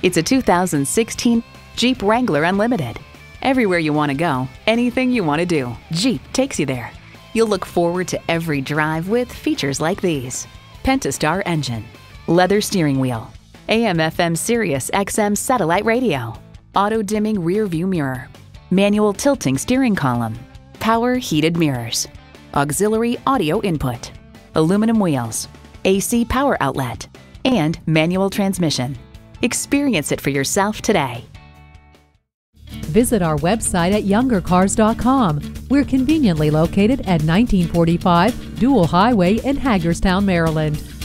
It's a 2016 Jeep Wrangler Unlimited. Everywhere you want to go, anything you want to do, Jeep takes you there. You'll look forward to every drive with features like these: Pentastar engine, leather steering wheel, AM/FM Sirius XM satellite radio, auto-dimming rear-view mirror, manual tilting steering column, power heated mirrors, auxiliary audio input, aluminum wheels, AC power outlet, and manual transmission. Experience it for yourself today. Visit our website at youngercars.com. We're conveniently located at 1945 Dual Highway in Hagerstown, Maryland.